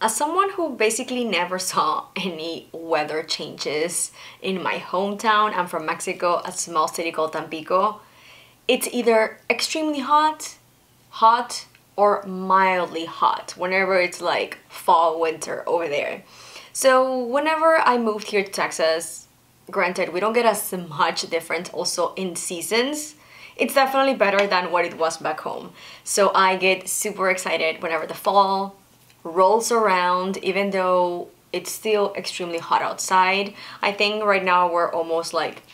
As someone who basically never saw any weather changes in my hometown, I'm from Mexico, a small city called Tampico, it's either extremely hot, or mildly hot whenever it's like fall, winter over there. So whenever I moved here to Texas, granted we don't get as much difference also in seasons, it's definitely better than what it was back home. So I get super excited whenever the fall rolls around, even though it's still extremely hot outside. I think right now we're almost like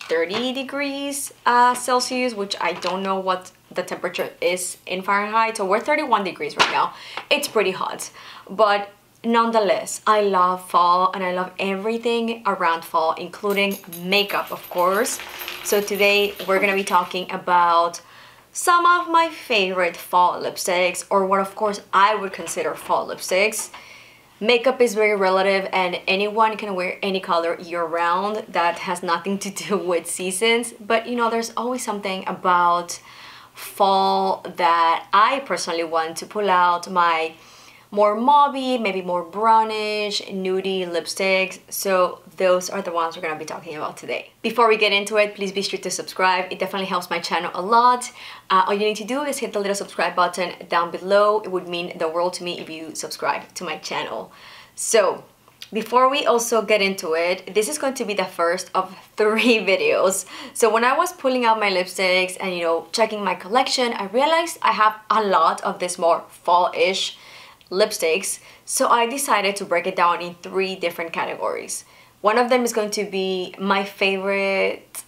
30 degrees Celsius, which I don't know what the temperature is in Fahrenheit, so we're 31 degrees right now. It's pretty hot, but nonetheless, I love fall and I love everything around fall, including makeup, of course. So today we're gonna be talking about some of my favorite fall lipsticks, or what of course I would consider fall lipsticks. Makeup is very relative and anyone can wear any color year-round. That has nothing to do with seasons, but you know, there's always something about fall that I personally want to pull out my more mauve-y, maybe more brownish, nudie lipsticks. So those are the ones we're gonna be talking about today. Before we get into it, please be sure to subscribe. It definitely helps my channel a lot. All you need to do is hit the little subscribe button down below. It would mean the world to me if you subscribe to my channel. So before we also get into it, this is going to be the first of 3 videos. So when I was pulling out my lipsticks and, you know, checking my collection, I realized I have a lot of this more fall-ish lipsticks, so I decided to break it down in 3 different categories. One of them is going to be my favorite,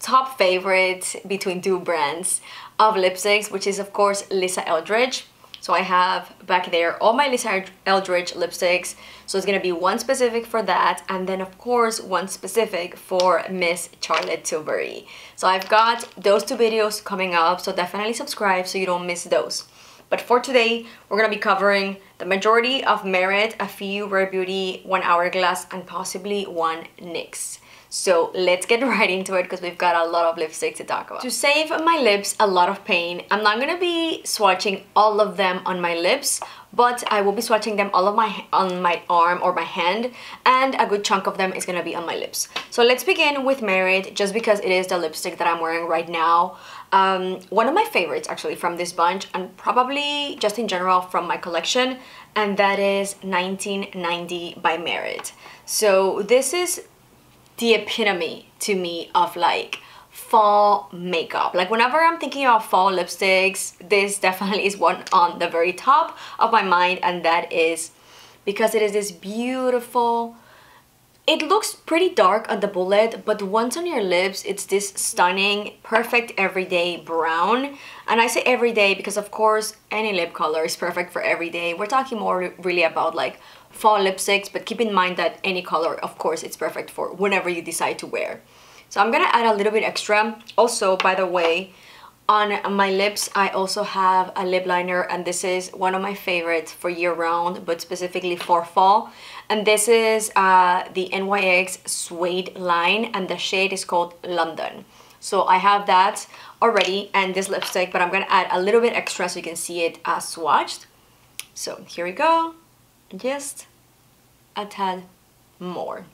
top favorite between 2 brands of lipsticks, which is of course Lisa Eldridge. So I have back there all my Lisa Eldridge lipsticks, so it's gonna be one specific for that, and then of course one specific for Miss Charlotte Tilbury. So I've got those 2 videos coming up, so definitely subscribe so you don't miss those. But for today, we're going to be covering the majority of Merit, a few Rare Beauty, one Hourglass, and possibly one NYX. So let's get right into it because we've got a lot of lipsticks to talk about. To save my lips a lot of pain, I'm not going to be swatching all of them on my lips, but I will be swatching them all on my arm or my hand, and a good chunk of them is going to be on my lips. So let's begin with Merit, just because it is the lipstick that I'm wearing right now. One of my favorites actually from this bunch, and probably just in general from my collection, and that is 1990 by Merit. So this is the epitome to me of like fall makeup. Like whenever I'm thinking about fall lipsticks, this definitely is one on the very top of my mind, and that is because it is this beautiful, it looks pretty dark on the bullet, but once on your lips, it's this stunning, perfect everyday brown. And I say everyday because of course, any lip color is perfect for everyday. We're talking more really about like fall lipsticks, but keep in mind that any color, of course, it's perfect for whenever you decide to wear. So I'm gonna add a little bit extra. Also, by the way, on my lips, I also have a lip liner, and this is one of my favorites for year-round, but specifically for fall. And this is the NYX Suede line, and the shade is called London. So I have that already, and this lipstick, but I'm gonna add a little bit extra so you can see it swatched. So here we go, just a tad more.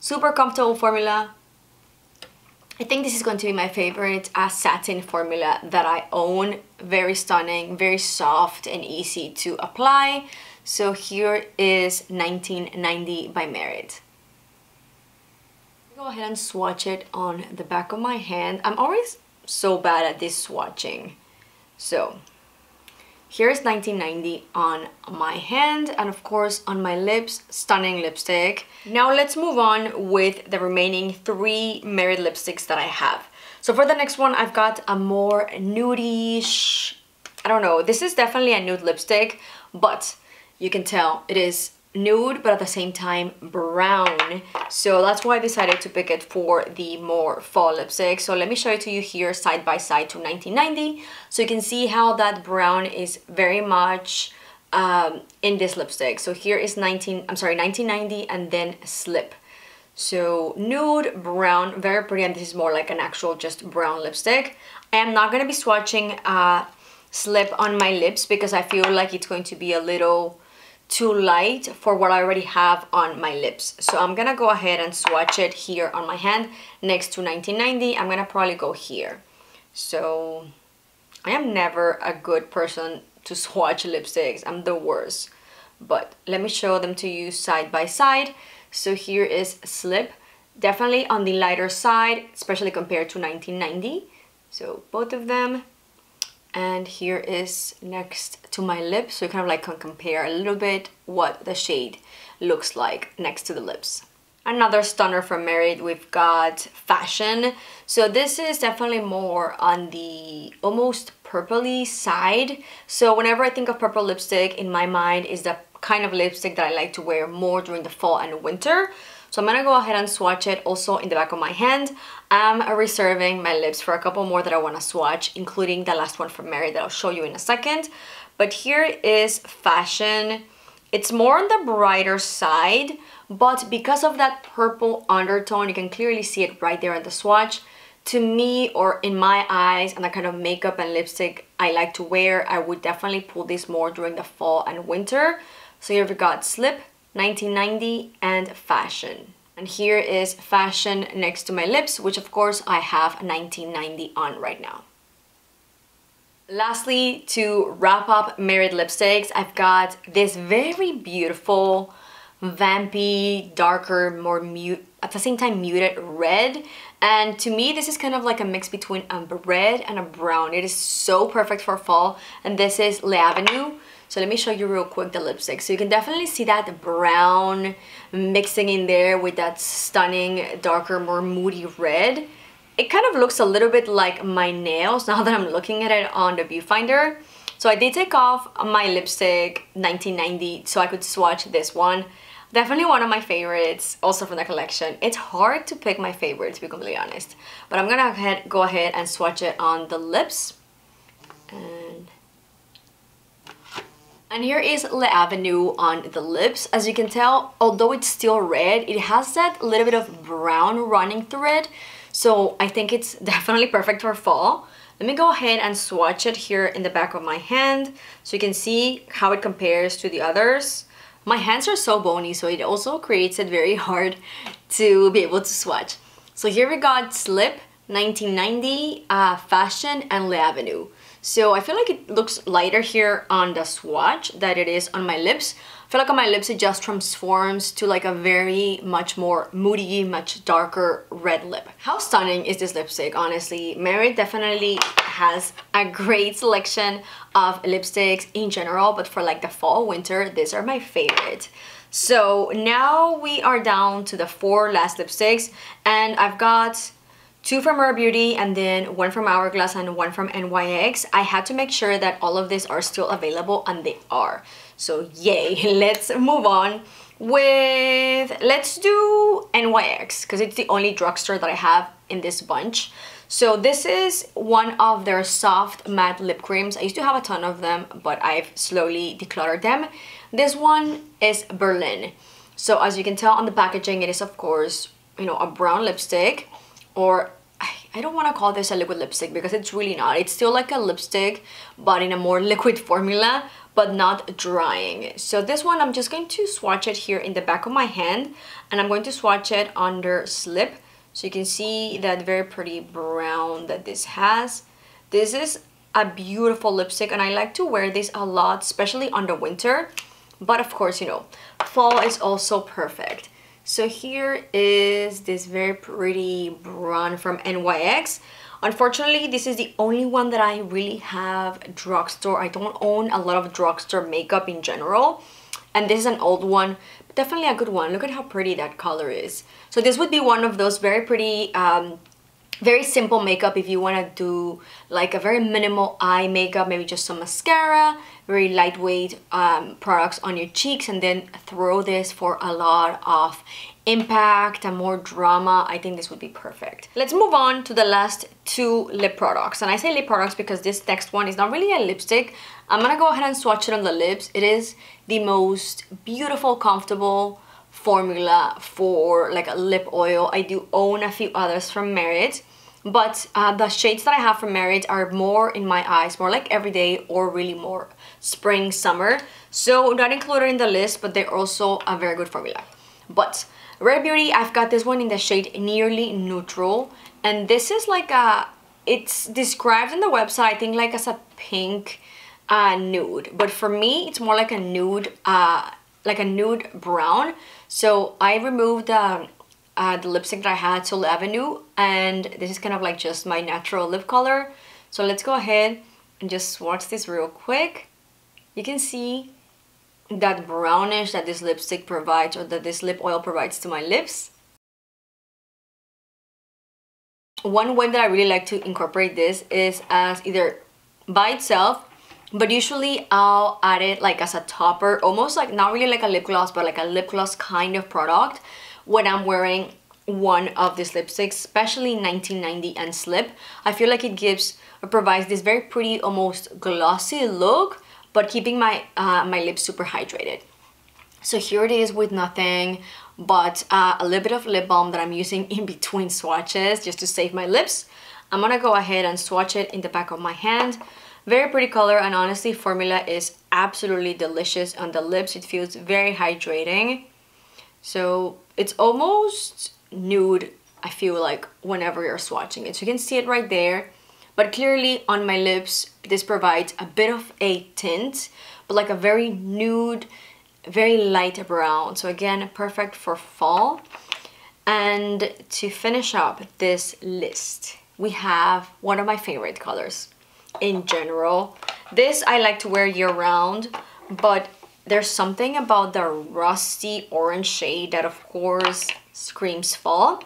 Super comfortable formula. I think this is going to be my favorite satin formula that I own. Very stunning, very soft and easy to apply. So here is 1990 by Merit. Go ahead and swatch it on the back of my hand. I'm always so bad at this swatching. So here's 1990 on my hand, and of course on my lips, stunning lipstick. Now let's move on with the remaining 3 Merit lipsticks that I have. So for the next one, I've got a more nudish, I don't know, this is definitely a nude lipstick, but you can tell it is nude, but at the same time brown. So that's why I decided to pick it for the more fall lipstick. So let me show it to you here side by side to 1990, so you can see how that brown is very much in this lipstick. So here is 1990 and then Slip. So nude, brown, very pretty, and this is more like an actual just brown lipstick. I am not going to be swatching Slip on my lips because I feel like it's going to be a little too light for what I already have on my lips. So I'm gonna go ahead and swatch it here on my hand next to 1990. I'm gonna probably go here. So I am never a good person to swatch lipsticks. I'm the worst. But let me show them to you side by side. So here is Slip, definitely on the lighter side, especially compared to 1990. So both of them. And here is next to my lips, so you kind of like can compare a little bit what the shade looks like next to the lips. Another stunner from Merit, we've got Fashion. So this is definitely more on the almost purpley side. So whenever I think of purple lipstick, in my mind is the kind of lipstick that I like to wear more during the fall and winter. So I'm gonna go ahead and swatch it also in the back of my hand. I'm reserving my lips for a couple more that I wanna swatch, including the last one from Merit that I'll show you in a second. But here is Fashion. It's more on the brighter side, but because of that purple undertone, you can clearly see it right there in the swatch. To me, or in my eyes, and the kind of makeup and lipstick I like to wear, I would definitely pull this more during the fall and winter. So here we got Slip, 1990, and Fashion. And here is Fashion next to my lips, which of course I have 1990 on right now. Lastly, to wrap up Merit lipsticks, I've got this very beautiful, vampy, darker, more mute, at the same time muted red. And to me, this is kind of like a mix between a red and a brown. It is so perfect for fall. And this is L'Avenue. So let me show you real quick the lipstick. So you can definitely see that brown mixing in there with that stunning, darker, more moody red. It kind of looks a little bit like my nails now that I'm looking at it on the viewfinder. So I did take off my lipstick 1990 so I could swatch this one. Definitely one of my favorites, also from the collection. It's hard to pick my favorite, to be completely honest. But I'm gonna go ahead and swatch it on the lips. And here is L'Avenue on the lips. As you can tell, although it's still red, it has that little bit of brown running through it. So I think it's definitely perfect for fall. Let me go ahead and swatch it here in the back of my hand so you can see how it compares to the others. My hands are so bony, so it also creates it very hard to be able to swatch. So here we got Slip, 1990, Fashion, and L'Avenue. So I feel like it looks lighter here on the swatch than it is on my lips. I feel like on my lips it just transforms to like a very much more moody, much darker red lip. How stunning is this lipstick, honestly? Merit definitely has a great selection of lipsticks in general, but for like the fall, winter, these are my favorite. So now we are down to the four last lipsticks, and I've got two from Rare Beauty and then one from Hourglass and one from NYX. I had to make sure that all of these are still available, and they are. So yay, let's move on with, let's do NYX because it's the only drugstore that I have in this bunch. So this is one of their soft matte lip creams. I used to have a ton of them, but I've slowly decluttered them. This one is Berlin. So as you can tell on the packaging, it is of course, you know, a brown lipstick. Or I don't want to call this a liquid lipstick because it's really not. It's still like a lipstick, but in a more liquid formula, but not drying. So this one, I'm just going to swatch it here in the back of my hand, and I'm going to swatch it under Slip. So you can see that very pretty brown that this has. This is a beautiful lipstick, and I like to wear this a lot, especially under winter. But of course, you know, fall is also perfect. So here is this very pretty brown from NYX. Unfortunately, this is the only one that I really have drugstore. I don't own a lot of drugstore makeup in general. And this is an old one, but definitely a good one. Look at how pretty that color is. So this would be one of those very pretty, very simple makeup if you wanna do like a very minimal eye makeup, maybe just some mascara, very lightweight products on your cheeks, and then throw this for a lot of impact and more drama. I think this would be perfect. Let's move on to the last two lip products. And I say lip products because this next one is not really a lipstick. I'm gonna go ahead and swatch it on the lips. It is the most beautiful, comfortable formula for like a lip oil. I do own a few others from Merit, But the shades that I have from Merit are more in my eyes, more like everyday or really more spring, summer. So not included in the list, but they're also a very good formula. But Rare Beauty, I've got this one in the shade Nearly Neutral. And this is like a, it's described on the website, I think, like as a pink nude. But for me, it's more like a nude brown. So I removed the lipstick that I had, Soul Avenue, and this is kind of like just my natural lip color. So let's go ahead and just swatch this real quick. You can see that brownish that this lipstick provides, or that this lip oil provides to my lips. One way that I really like to incorporate this is as either by itself, but usually I'll add it like as a topper, almost like not really like a lip gloss, but like a lip gloss kind of product, when I'm wearing one of these lipsticks, especially 1990 and Slip. I feel like it gives or provides this very pretty, almost glossy look, but keeping my my lips super hydrated. So here it is with nothing but a little bit of lip balm that I'm using in between swatches just to save my lips. I'm gonna go ahead and swatch it in the back of my hand. Very pretty color, and honestly, formula is absolutely delicious on the lips. It feels very hydrating. So it's almost nude, I feel like, whenever you're swatching it. So you can see it right there. But clearly on my lips, this provides a bit of a tint, but like a very nude, very light brown. So again, perfect for fall. And to finish up this list, we have one of my favorite colors in general. This I like to wear year-round, but there's something about the rusty orange shade that of course screams fall.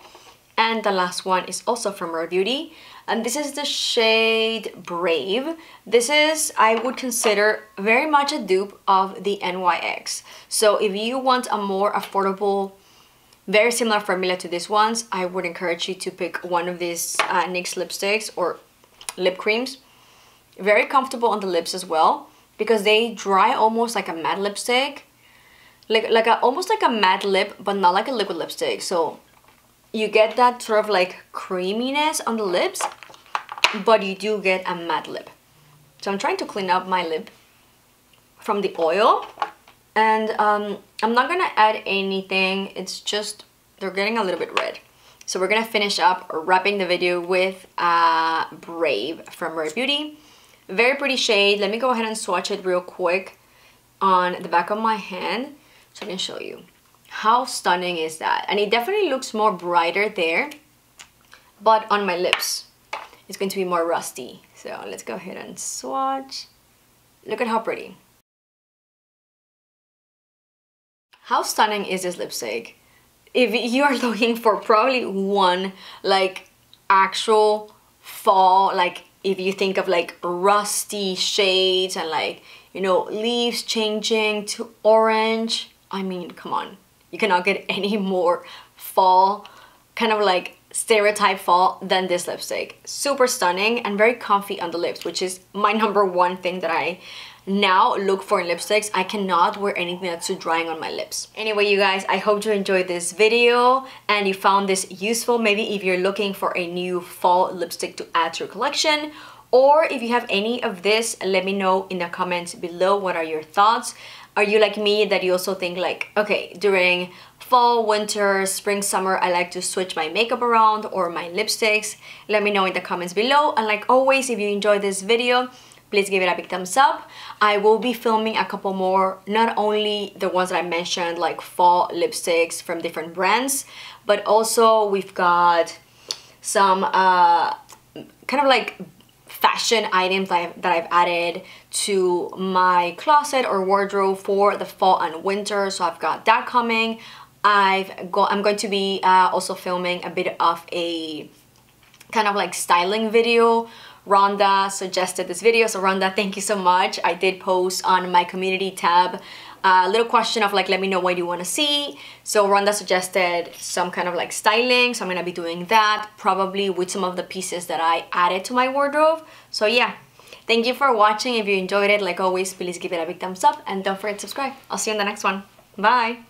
And the last one is also from Rare Beauty, and this is the shade Brave. This is, I would consider, very much a dupe of the NYX. So if you want a more affordable, very similar formula to these ones, I would encourage you to pick one of these NYX lipsticks or lip creams. Very comfortable on the lips as well, because they dry almost like a matte lipstick, almost like a matte lip, but not like a liquid lipstick. So you get that sort of like creaminess on the lips, but you do get a matte lip. So I'm trying to clean up my lip from the oil, and I'm not gonna add anything. It's just they're getting a little bit red. So we're gonna finish up wrapping the video with Brave from Rare Beauty. Very pretty shade. Let me go ahead and swatch it real quick on the back of my hand so I can show you. How stunning is that? And it definitely looks more brighter there, but on my lips, it's going to be more rusty. So let's go ahead and swatch. Look at how pretty. How stunning is this lipstick? If you're looking for probably one like actual fall, like if you think of like rusty shades and like, you know, leaves changing to orange, I mean, come on. You cannot get any more fall, kind of like stereotype fall than this lipstick. Super stunning and very comfy on the lips, which is my number one thing that I now look for in lipsticks. I cannot wear anything that's too drying on my lips. Anyway, you guys, I hope you enjoyed this video and you found this useful. Maybe if you're looking for a new fall lipstick to add to your collection, or if you have any of this, let me know in the comments below. What are your thoughts? Are you like me, that you also think like, okay, during fall, winter, spring, summer, I like to switch my makeup around or my lipsticks? Let me know in the comments below. And like always, if you enjoyed this video, please give it a big thumbs up. I will be filming a couple more, not only the ones that I mentioned, like fall lipsticks from different brands, but also we've got some kind of like fashion items that I've added to my closet or wardrobe for the fall and winter. So I've got that coming. I'm going to be also filming a bit of a kind of like styling video. Rhonda suggested this video, so Rhonda, thank you so much. I did post on my community tab a little question of like, let me know what you want to see. So Rhonda suggested some kind of like styling, so I'm gonna be doing that, probably with some of the pieces that I added to my wardrobe. So yeah, thank you for watching. If you enjoyed it, like always, please give it a big thumbs up and don't forget to subscribe. I'll see you in the next one. Bye.